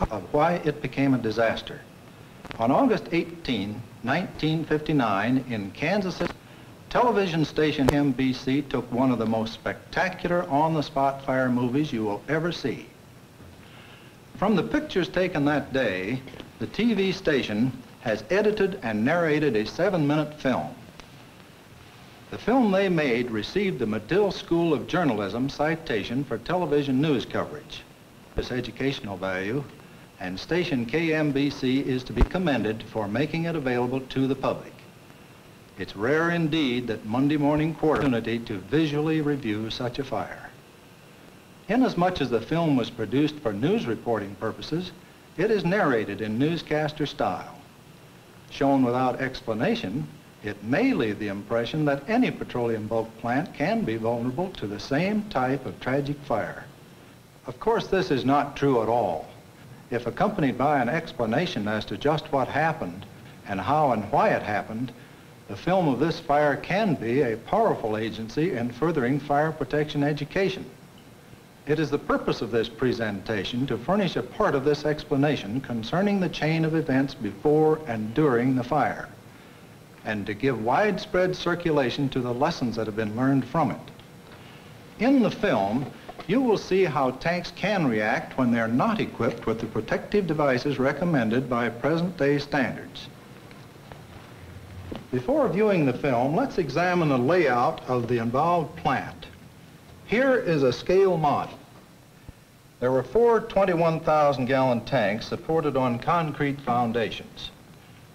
of why it became a disaster. On August 18, 1959, in Kansas City, television station KMBC took one of the most spectacular on-the-spot fire movies you will ever see. From the pictures taken that day, the TV station has edited and narrated a 7-minute film. The film they made received the Medill School of Journalism citation for television news coverage. Its educational value, and station KMBC is to be commended for making it available to the public. It's rare indeed that Monday morning quarterback opportunity to visually review such a fire. Inasmuch as the film was produced for news reporting purposes, it is narrated in newscaster style. Shown without explanation, it may leave the impression that any petroleum bulk plant can be vulnerable to the same type of tragic fire. Of course, this is not true at all. If accompanied by an explanation as to just what happened and how and why it happened, the film of this fire can be a powerful agency in furthering fire protection education. It is the purpose of this presentation to furnish a part of this explanation concerning the chain of events before and during the fire, and to give widespread circulation to the lessons that have been learned from it. In the film, you will see how tanks can react when they're not equipped with the protective devices recommended by present-day standards. Before viewing the film, let's examine the layout of the involved plant. Here is a scale model. There were 4 21,000-gallon tanks supported on concrete foundations.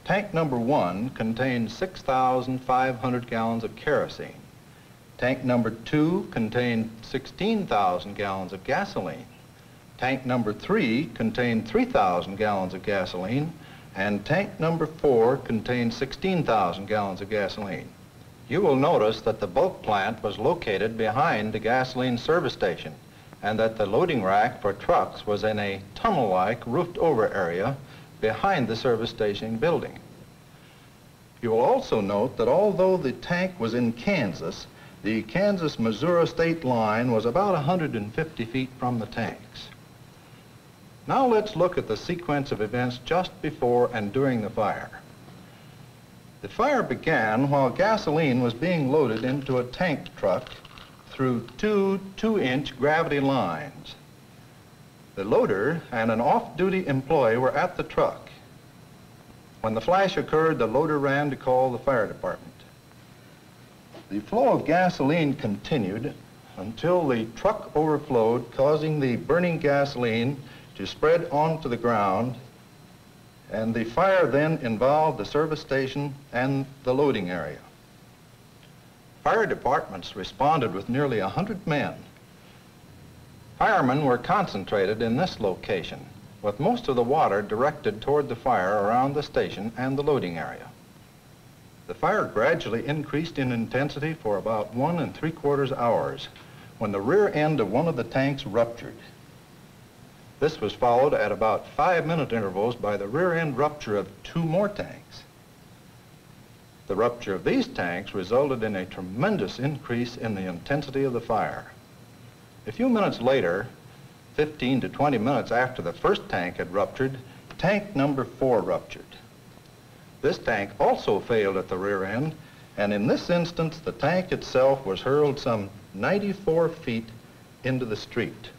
Tank number 1 contained 6,500 gallons of kerosene. Tank number 2 contained 16,000 gallons of gasoline. Tank number 3 contained 3,000 gallons of gasoline, and tank number 4 contained 16,000 gallons of gasoline. You will notice that the bulk plant was located behind the gasoline service station and that the loading rack for trucks was in a tunnel-like roofed-over area behind the service station building. You will also note that although the tank was in Kansas, the Kansas-Missouri state line was about 150 feet from the tanks. Now let's look at the sequence of events just before and during the fire. The fire began while gasoline was being loaded into a tank truck through 2 2-inch gravity lines. The loader and an off-duty employee were at the truck. When the flash occurred, the loader ran to call the fire department. The flow of gasoline continued until the truck overflowed, causing the burning gasoline to spread onto the ground, and the fire then involved the service station and the loading area. Fire departments responded with nearly 100 men. Firemen were concentrated in this location, with most of the water directed toward the fire around the station and the loading area. The fire gradually increased in intensity for about 1 3/4 hours, when the rear end of one of the tanks ruptured. This was followed at about 5-minute intervals by the rear-end rupture of 2 more tanks. The rupture of these tanks resulted in a tremendous increase in the intensity of the fire. A few minutes later, 15 to 20 minutes after the first tank had ruptured, tank number 4 ruptured. This tank also failed at the rear end, and in this instance, the tank itself was hurled some 94 feet into the street.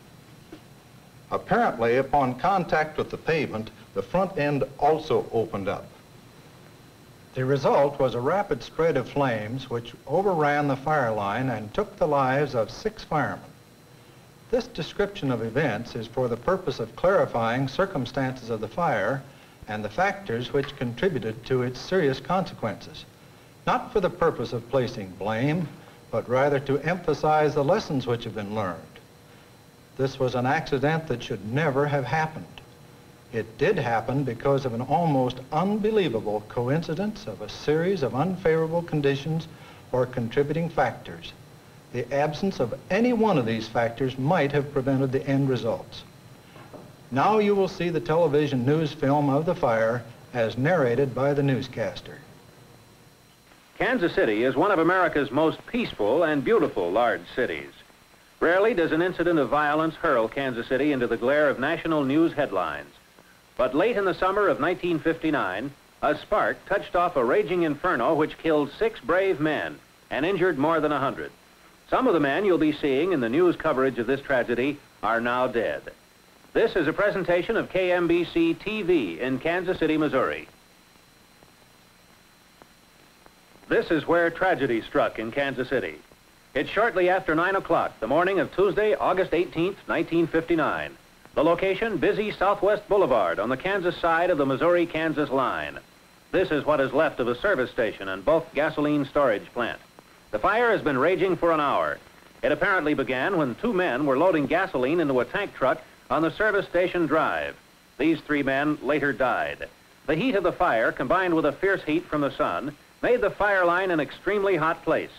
Apparently, upon contact with the pavement, the front end also opened up. The result was a rapid spread of flames which overran the fire line and took the lives of 6 firemen. This description of events is for the purpose of clarifying circumstances of the fire and the factors which contributed to its serious consequences, not for the purpose of placing blame, but rather to emphasize the lessons which have been learned. This was an accident that should never have happened. It did happen because of an almost unbelievable coincidence of a series of unfavorable conditions or contributing factors. The absence of any one of these factors might have prevented the end results. Now you will see the television news film of the fire as narrated by the newscaster. Kansas City is one of America's most peaceful and beautiful large cities. Rarely does an incident of violence hurl Kansas City into the glare of national news headlines. But late in the summer of 1959, a spark touched off a raging inferno which killed 6 brave men and injured more than 100. Some of the men you'll be seeing in the news coverage of this tragedy are now dead. This is a presentation of KMBC-TV in Kansas City, Missouri. This is where tragedy struck in Kansas City. It's shortly after 9 o'clock, the morning of Tuesday, August 18, 1959. The location, busy Southwest Boulevard on the Kansas side of the Missouri-Kansas line. This is what is left of a service station and bulk gasoline storage plant. The fire has been raging for an hour. It apparently began when 2 men were loading gasoline into a tank truck on the service station drive. These 3 men later died. The heat of the fire, combined with a fierce heat from the sun, made the fire line an extremely hot place.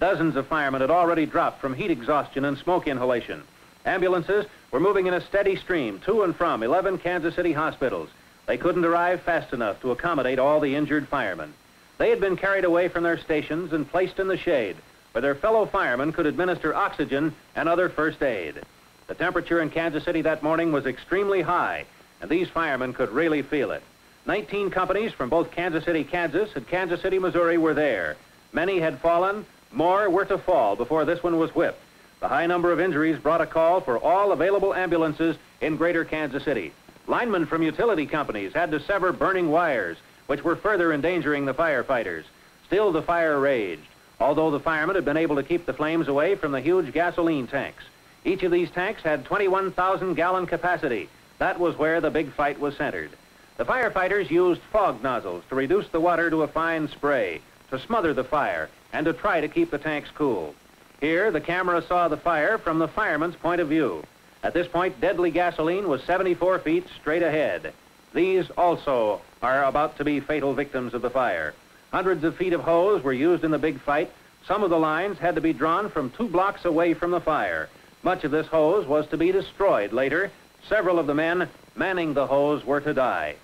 Dozens of firemen had already dropped from heat exhaustion and smoke inhalation. Ambulances were moving in a steady stream to and from 11 Kansas City hospitals. They couldn't arrive fast enough to accommodate all the injured firemen. They had been carried away from their stations and placed in the shade, where their fellow firemen could administer oxygen and other first aid. The temperature in Kansas City that morning was extremely high, and these firemen could really feel it. 19 companies from both Kansas City, Kansas, and Kansas City, Missouri were there. Many had fallen, more were to fall before this one was whipped. The high number of injuries brought a call for all available ambulances in greater Kansas City. Linemen from utility companies had to sever burning wires, which were further endangering the firefighters. Still, the fire raged, although the firemen had been able to keep the flames away from the huge gasoline tanks. Each of these tanks had 21,000 gallon capacity. That was where the big fight was centered. The firefighters used fog nozzles to reduce the water to a fine spray, to smother the fire, and to try to keep the tanks cool. Here, the camera saw the fire from the fireman's point of view. At this point, deadly gasoline was 74 feet straight ahead. These also are about to be fatal victims of the fire. Hundreds of feet of hose were used in the big fight. Some of the lines had to be drawn from 2 blocks away from the fire. Much of this hose was to be destroyed later. Several of the men manning the hose were to die.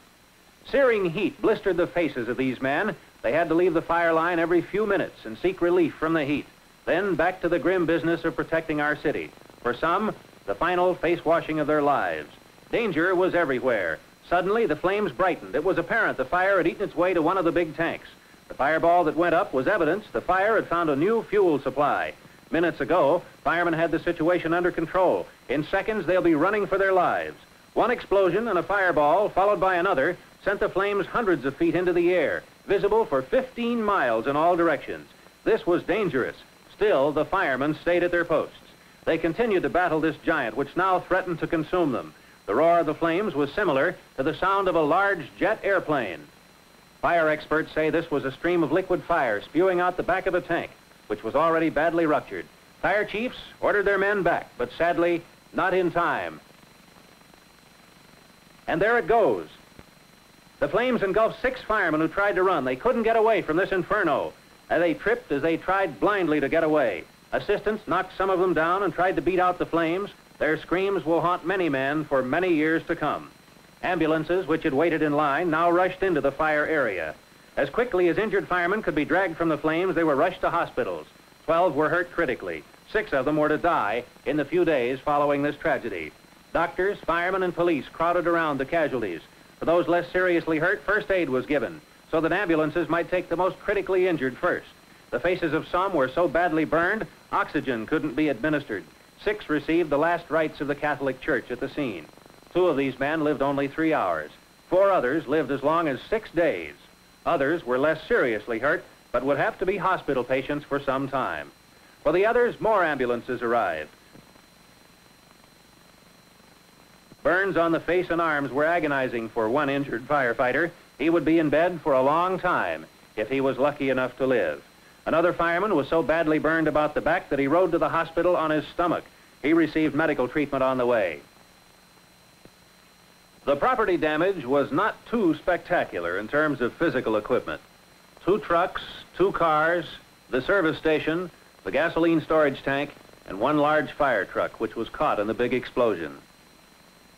Searing heat blistered the faces of these men. They had to leave the fire line every few minutes and seek relief from the heat. Then back to the grim business of protecting our city. For some, the final face-washing of their lives. Danger was everywhere. Suddenly, the flames brightened. It was apparent the fire had eaten its way to one of the big tanks. The fireball that went up was evidence the fire had found a new fuel supply. Minutes ago, firemen had the situation under control. In seconds, they'll be running for their lives. One explosion and a fireball, followed by another, sent the flames hundreds of feet into the air, visible for 15 miles in all directions. This was dangerous. Still, the firemen stayed at their posts. They continued to battle this giant, which now threatened to consume them. The roar of the flames was similar to the sound of a large jet airplane. Fire experts say this was a stream of liquid fire spewing out the back of a tank, which was already badly ruptured. Fire chiefs ordered their men back, but sadly, not in time. And there it goes. The flames engulfed 6 firemen who tried to run. They couldn't get away from this inferno. And they tripped as they tried blindly to get away. Assistants knocked some of them down and tried to beat out the flames. Their screams will haunt many men for many years to come. Ambulances, which had waited in line, now rushed into the fire area. As quickly as injured firemen could be dragged from the flames, they were rushed to hospitals. 12 were hurt critically. 6 of them were to die in the few days following this tragedy. Doctors, firemen, and police crowded around the casualties. For those less seriously hurt, first aid was given, so that ambulances might take the most critically injured first. The faces of some were so badly burned, oxygen couldn't be administered. 6 received the last rites of the Catholic Church at the scene. 2 of these men lived only 3 hours. 4 others lived as long as 6 days. Others were less seriously hurt, but would have to be hospital patients for some time. For the others, more ambulances arrived. Burns on the face and arms were agonizing for one injured firefighter. He would be in bed for a long time if he was lucky enough to live. Another fireman was so badly burned about the back that he rode to the hospital on his stomach. He received medical treatment on the way. The property damage was not too spectacular in terms of physical equipment. 2 trucks, 2 cars, the service station, the gasoline storage tank, and 1 large fire truck, which was caught in the big explosion.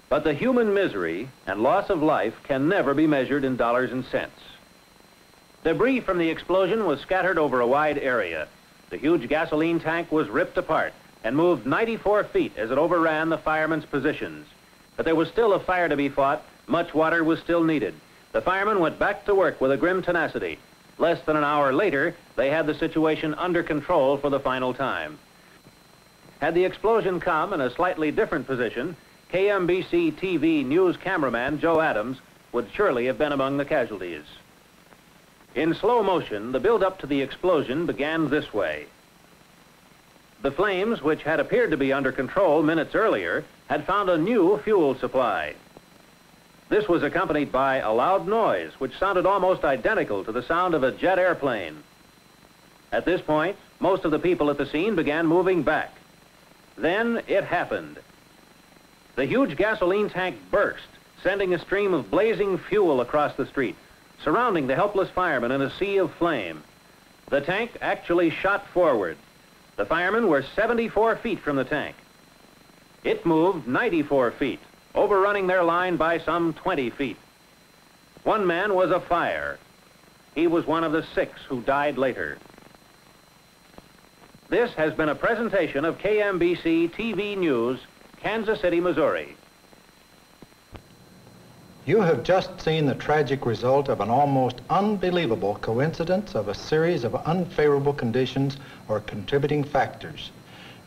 But the human misery and loss of life can never be measured in dollars and cents. Debris from the explosion was scattered over a wide area. The huge gasoline tank was ripped apart and moved 94 feet as it overran the firemen's positions. But there was still a fire to be fought, Much water was still needed. The firemen went back to work with a grim tenacity. Less than an hour later, they had the situation under control for the final time. Had the explosion come in a slightly different position, KMBC-TV news cameraman Joe Adams would surely have been among the casualties. In slow motion, the build-up to the explosion began this way. The flames, which had appeared to be under control minutes earlier, had found a new fuel supply. This was accompanied by a loud noise, which sounded almost identical to the sound of a jet airplane. At this point, most of the people at the scene began moving back. Then it happened. The huge gasoline tank burst, sending a stream of blazing fuel across the street, surrounding the helpless firemen in a sea of flame. The tank actually shot forward. The firemen were 74 feet from the tank. It moved 94 feet. Overrunning their line by some 20 feet. One man was afire. He was one of the 6 who died later. This has been a presentation of KMBC-TV News, Kansas City, Missouri. You have just seen the tragic result of an almost unbelievable coincidence of a series of unfavorable conditions or contributing factors.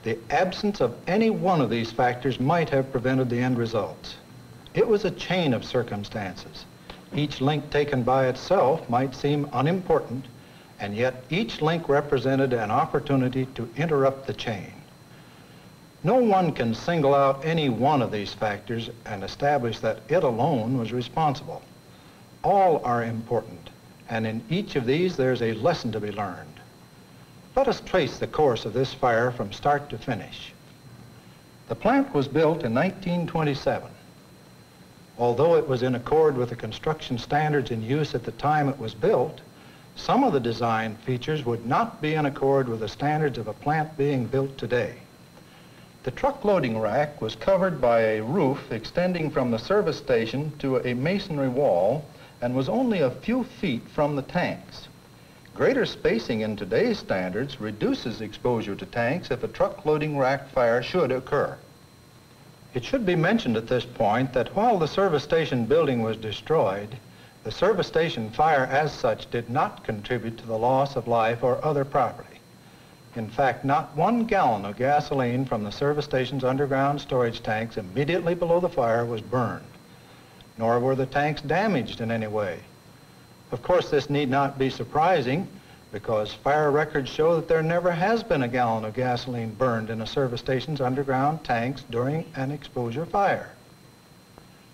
The absence of any one of these factors might have prevented the end results. It was a chain of circumstances. Each link taken by itself might seem unimportant, and yet each link represented an opportunity to interrupt the chain. No one can single out any one of these factors and establish that it alone was responsible. All are important, and in each of these there's a lesson to be learned. Let us trace the course of this fire from start to finish. The plant was built in 1927. Although it was in accord with the construction standards in use at the time it was built, some of the design features would not be in accord with the standards of a plant being built today. The truck loading rack was covered by a roof extending from the service station to a masonry wall and was only a few feet from the tanks. Greater spacing in today's standards reduces exposure to tanks if a truck loading rack fire should occur. It should be mentioned at this point that while the service station building was destroyed, the service station fire as such did not contribute to the loss of life or other property. In fact, not 1 gallon of gasoline from the service station's underground storage tanks immediately below the fire was burned, nor were the tanks damaged in any way. Of course, this need not be surprising because fire records show that there never has been a gallon of gasoline burned in a service station's underground tanks during an exposure fire.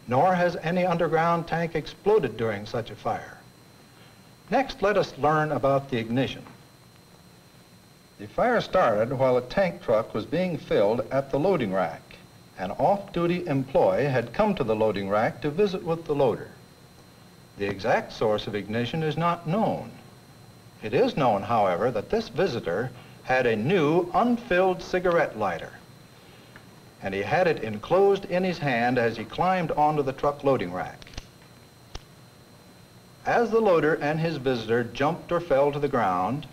Nor has any underground tank exploded during such a fire. Next, let us learn about the ignition. The fire started while a tank truck was being filled at the loading rack. An off-duty employee had come to the loading rack to visit with the loader. The exact source of ignition is not known. It is known, however, that this visitor had a new, unfilled cigarette lighter, and he had it enclosed in his hand as he climbed onto the truck loading rack. As the loader and his visitor jumped or fell to the ground,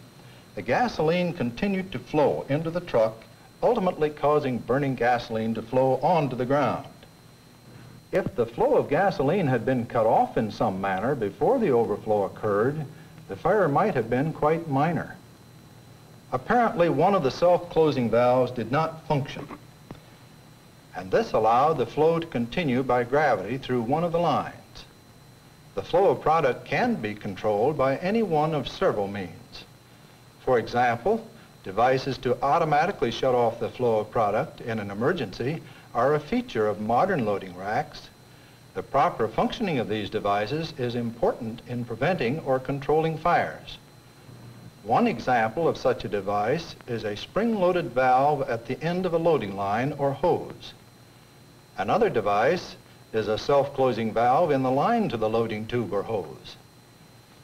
the gasoline continued to flow into the truck, ultimately causing burning gasoline to flow onto the ground. If the flow of gasoline had been cut off in some manner before the overflow occurred, the fire might have been quite minor. Apparently, one of the self-closing valves did not function, and this allowed the flow to continue by gravity through one of the lines. The flow of product can be controlled by any one of several means. For example, devices to automatically shut off the flow of product in an emergency are a feature of modern loading racks. The proper functioning of these devices is important in preventing or controlling fires. One example of such a device is a spring-loaded valve at the end of a loading line or hose. Another device is a self-closing valve in the line to the loading tube or hose.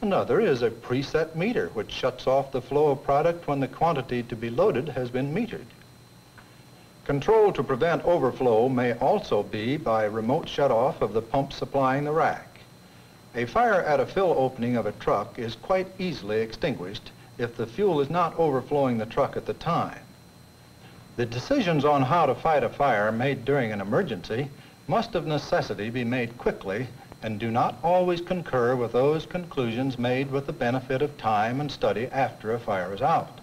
Another is a preset meter which shuts off the flow of product when the quantity to be loaded has been metered. Control to prevent overflow may also be by remote shutoff of the pump supplying the rack. A fire at a fill opening of a truck is quite easily extinguished if the fuel is not overflowing the truck at the time. The decisions on how to fight a fire made during an emergency must of necessity be made quickly and do not always concur with those conclusions made with the benefit of time and study after a fire is out.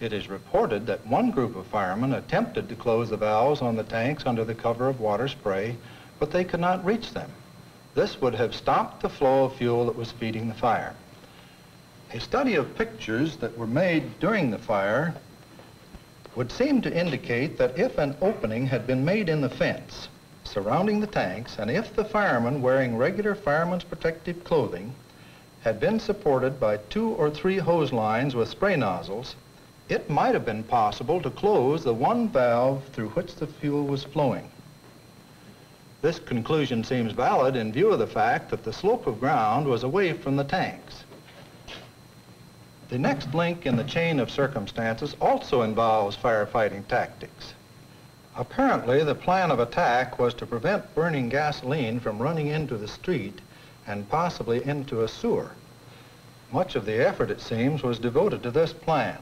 It is reported that one group of firemen attempted to close the valves on the tanks under the cover of water spray, but they could not reach them. This would have stopped the flow of fuel that was feeding the fire. A study of pictures that were made during the fire would seem to indicate that if an opening had been made in the fence surrounding the tanks, and if the firemen wearing regular fireman's protective clothing had been supported by 2 or 3 hose lines with spray nozzles, it might have been possible to close the one valve through which the fuel was flowing. This conclusion seems valid in view of the fact that the slope of ground was away from the tanks. The next link in the chain of circumstances also involves firefighting tactics. Apparently, the plan of attack was to prevent burning gasoline from running into the street and possibly into a sewer. Much of the effort, it seems, was devoted to this plan.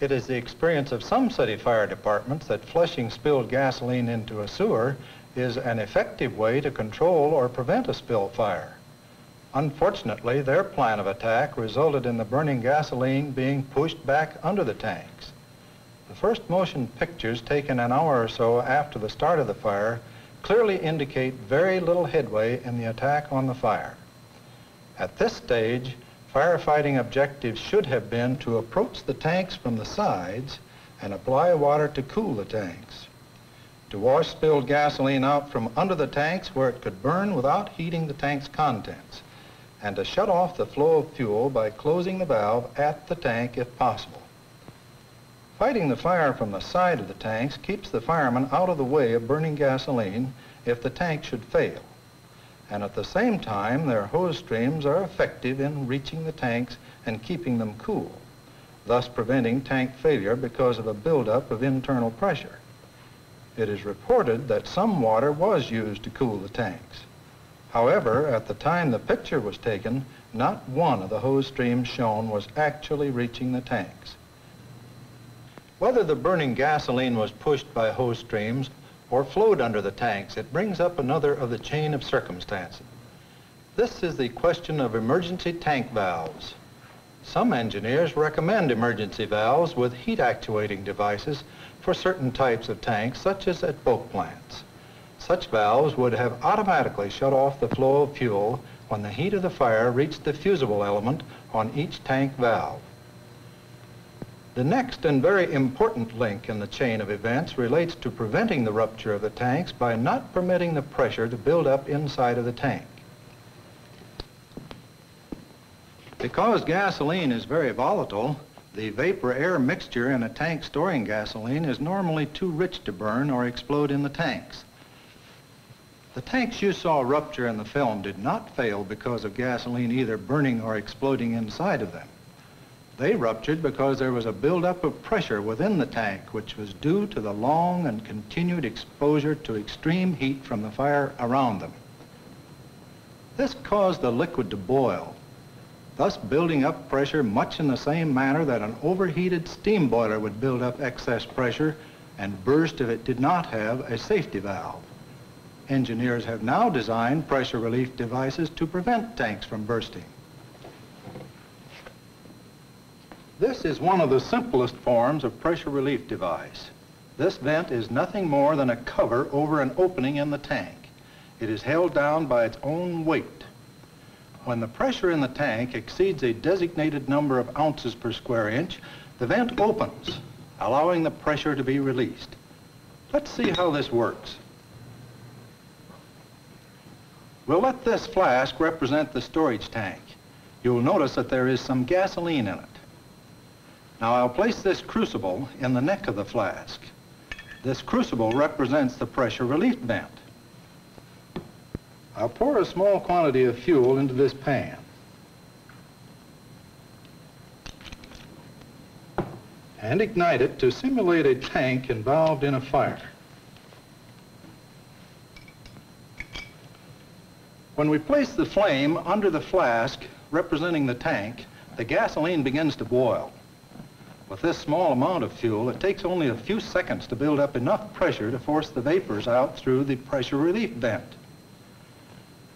It is the experience of some city fire departments that flushing spilled gasoline into a sewer is an effective way to control or prevent a spill fire. Unfortunately, their plan of attack resulted in the burning gasoline being pushed back under the tanks. The first motion pictures taken an hour or so after the start of the fire clearly indicate very little headway in the attack on the fire. At this stage, firefighting objectives should have been to approach the tanks from the sides and apply water to cool the tanks, to wash spilled gasoline out from under the tanks where it could burn without heating the tank's contents, and to shut off the flow of fuel by closing the valve at the tank if possible. Fighting the fire from the side of the tanks keeps the firemen out of the way of burning gasoline if the tank should fail. And at the same time, their hose streams are effective in reaching the tanks and keeping them cool, thus preventing tank failure because of a buildup of internal pressure. It is reported that some water was used to cool the tanks. However, at the time the picture was taken, not one of the hose streams shown was actually reaching the tanks. Whether the burning gasoline was pushed by hose streams or flowed under the tanks, it brings up another of the chain of circumstances. This is the question of emergency tank valves. Some engineers recommend emergency valves with heat-actuating devices for certain types of tanks, such as at bulk plants. Such valves would have automatically shut off the flow of fuel when the heat of the fire reached the fusible element on each tank valve. The next and very important link in the chain of events relates to preventing the rupture of the tanks by not permitting the pressure to build up inside of the tank. Because gasoline is very volatile, the vapor-air mixture in a tank storing gasoline is normally too rich to burn or explode in the tanks. The tanks you saw rupture in the film did not fail because of gasoline either burning or exploding inside of them. They ruptured because there was a buildup of pressure within the tank, which was due to the long and continued exposure to extreme heat from the fire around them. This caused the liquid to boil, thus building up pressure much in the same manner that an overheated steam boiler would build up excess pressure and burst if it did not have a safety valve. Engineers have now designed pressure relief devices to prevent tanks from bursting. This is one of the simplest forms of pressure relief device. This vent is nothing more than a cover over an opening in the tank. It is held down by its own weight. When the pressure in the tank exceeds a designated number of ounces per square inch, the vent opens, allowing the pressure to be released. Let's see how this works. We'll let this flask represent the storage tank. You'll notice that there is some gasoline in it. Now I'll place this crucible in the neck of the flask. This crucible represents the pressure relief vent. I'll pour a small quantity of fuel into this pan. And ignite it to simulate a tank involved in a fire. When we place the flame under the flask representing the tank, the gasoline begins to boil. With this small amount of fuel, it takes only a few seconds to build up enough pressure to force the vapors out through the pressure relief vent.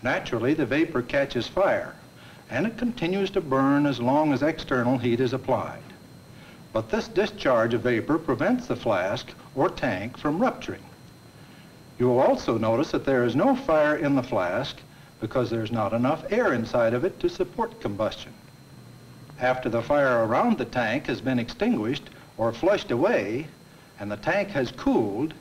Naturally, the vapor catches fire, and it continues to burn as long as external heat is applied. But this discharge of vapor prevents the flask or tank from rupturing. You will also notice that there is no fire in the flask because there's not enough air inside of it to support combustion. After the fire around the tank has been extinguished or flushed away and the tank has cooled,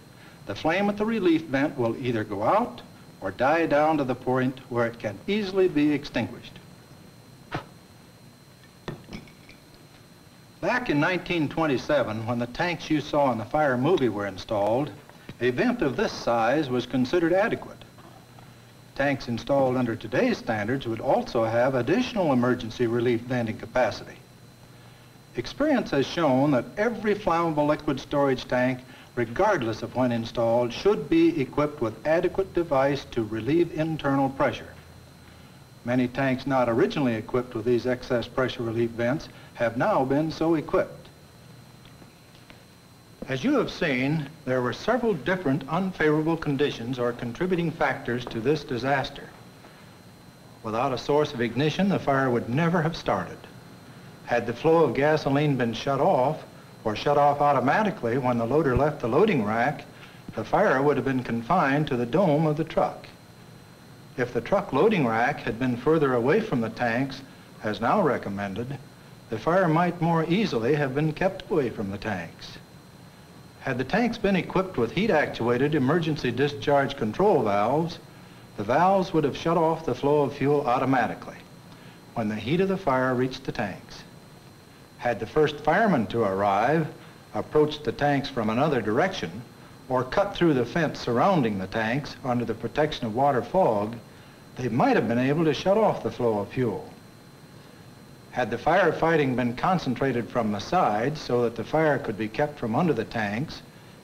the flame at the relief vent will either go out or die down to the point where it can easily be extinguished. Back in 1927, when the tanks you saw in the fire movie were installed, a vent of this size was considered adequate. Tanks installed under today's standards would also have additional emergency relief venting capacity. Experience has shown that every flammable liquid storage tank, regardless of when installed, should be equipped with adequate device to relieve internal pressure. Many tanks not originally equipped with these excess pressure relief vents have now been so equipped. As you have seen, there were several different unfavorable conditions or contributing factors to this disaster. Without a source of ignition, the fire would never have started. Had the flow of gasoline been shut off, or shut off automatically when the loader left the loading rack, the fire would have been confined to the dome of the truck. If the truck loading rack had been further away from the tanks, as now recommended, the fire might more easily have been kept away from the tanks. Had the tanks been equipped with heat-actuated emergency discharge control valves, the valves would have shut off the flow of fuel automatically when the heat of the fire reached the tanks. Had the first fireman to arrive approached the tanks from another direction or cut through the fence surrounding the tanks under the protection of water fog, they might have been able to shut off the flow of fuel. Had the firefighting been concentrated from the sides so that the fire could be kept from under the tanks,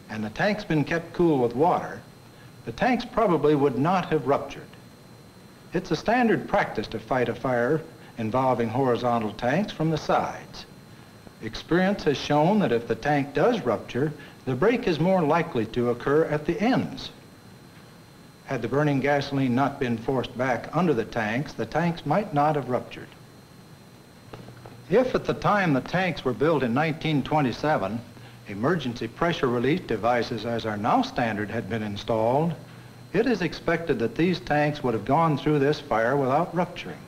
and the tanks been kept cool with water, the tanks probably would not have ruptured. It's a standard practice to fight a fire involving horizontal tanks from the sides. Experience has shown that if the tank does rupture, the break is more likely to occur at the ends. Had the burning gasoline not been forced back under the tanks might not have ruptured. If at the time the tanks were built in 1927, emergency pressure relief devices as are now standard had been installed, it is expected that these tanks would have gone through this fire without rupturing.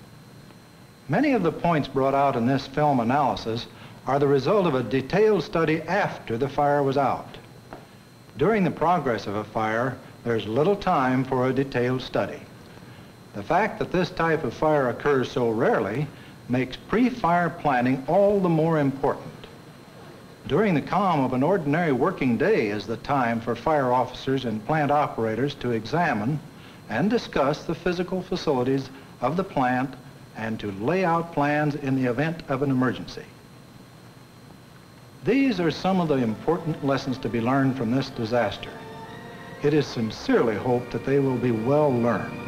Many of the points brought out in this film analysis are the result of a detailed study after the fire was out. During the progress of a fire, there's little time for a detailed study. The fact that this type of fire occurs so rarely makes pre-fire planning all the more important. During the calm of an ordinary working day is the time for fire officers and plant operators to examine and discuss the physical facilities of the plant and to lay out plans in the event of an emergency. These are some of the important lessons to be learned from this disaster. It is sincerely hoped that they will be well learned.